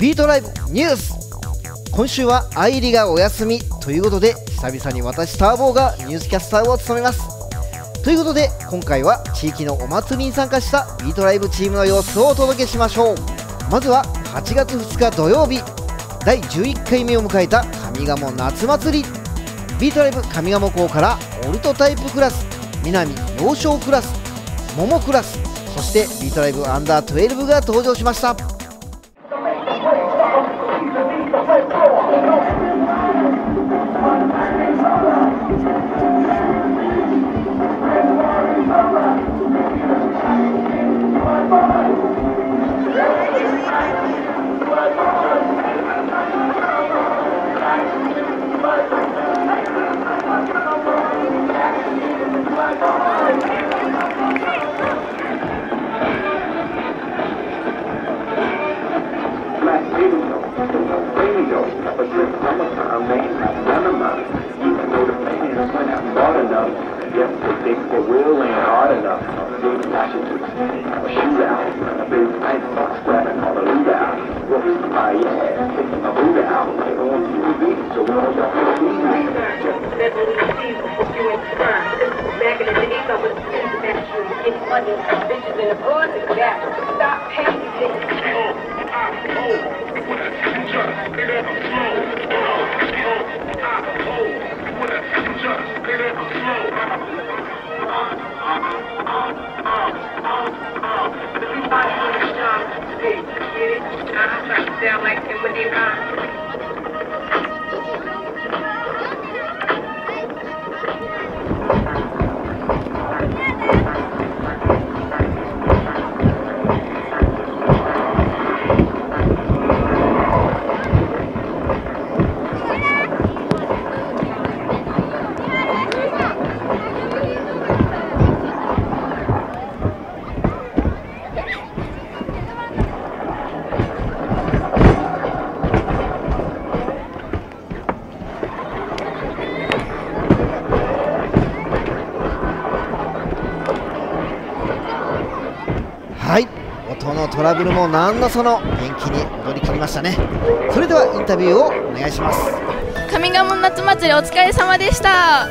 ビートライブニュース。今週は愛梨がお休みということで、久々に私ターボーがニュースキャスターを務めます。ということで今回は地域のお祭りに参加したビートライブチームの様子をお届けしましょう。まずは8月2日土曜日、第11回目を迎えた上賀茂夏祭り。ビートライブ上賀茂校からオルトタイプクラス、南幼少クラス、桃クラス、そしてビートライブアンダー12が登場しました。トラブルも何のその、元気に踊り切りましたね。それではインタビューをお願いします。上賀茂夏祭りお疲れ様でした。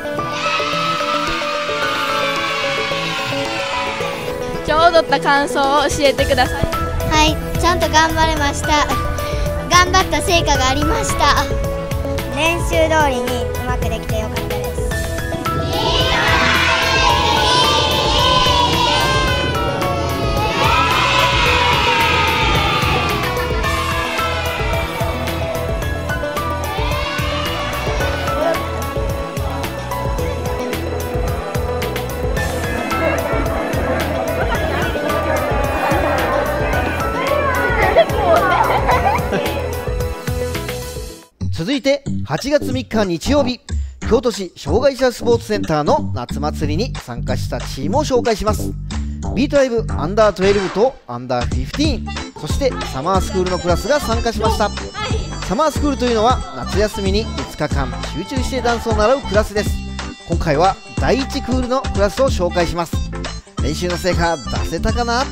今日踊った感想を教えてください。はい、ちゃんと頑張れました。頑張った成果がありました。練習通りにうまくできてよかったです。続いて8月3日日曜日、京都市障害者スポーツセンターの夏祭りに参加したチームを紹介します。ビートライブアンダー12とアンダー15、そしてサマースクールのクラスが参加しました。サマースクールというのは夏休みに5日間集中してダンスを習うクラスです。今回は第1クールのクラスを紹介します。練習の成果出せたかな？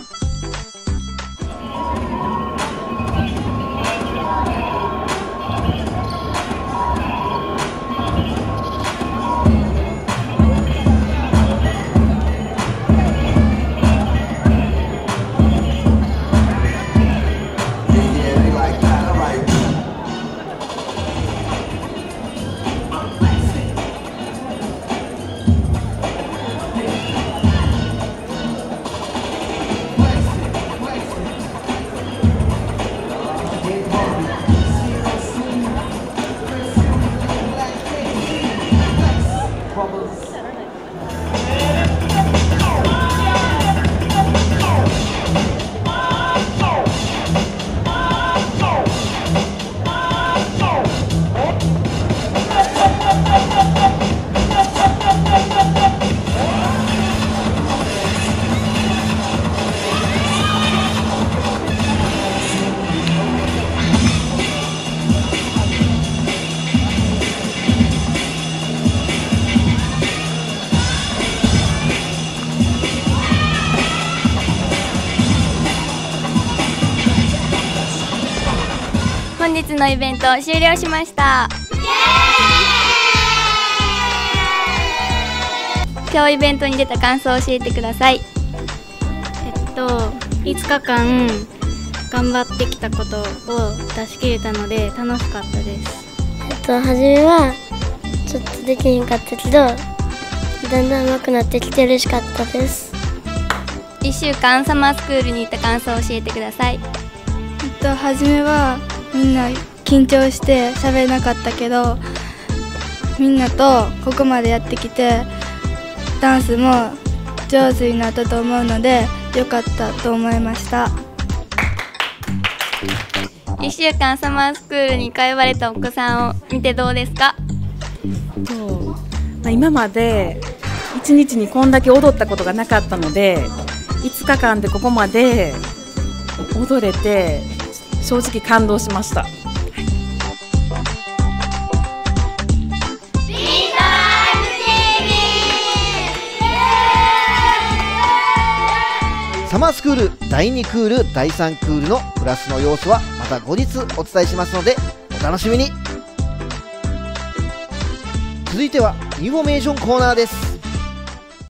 本日のイベント終了しました。今日イベントに出た感想を教えてください。5日間頑張ってきたことを出し切れたので楽しかったです。初めはちょっとできへんかったけど、だんだん上手くなってきて嬉しかったです。1週間サマースクールに行った感想を教えてください。初めはみんな緊張して喋れなかったけど、みんなとここまでやってきてダンスも上手になったと思うので良かったと思いました。1週間サマースクールに通われたお子さんを見てどうですか？今まで1日にこんだけ踊ったことがなかったので、5日間でここまで踊れて正直感動しました。サマースクール第2クール第3クールのクラスの様子はまた後日お伝えしますのでお楽しみに。続いてはインフォメーションコーナーです。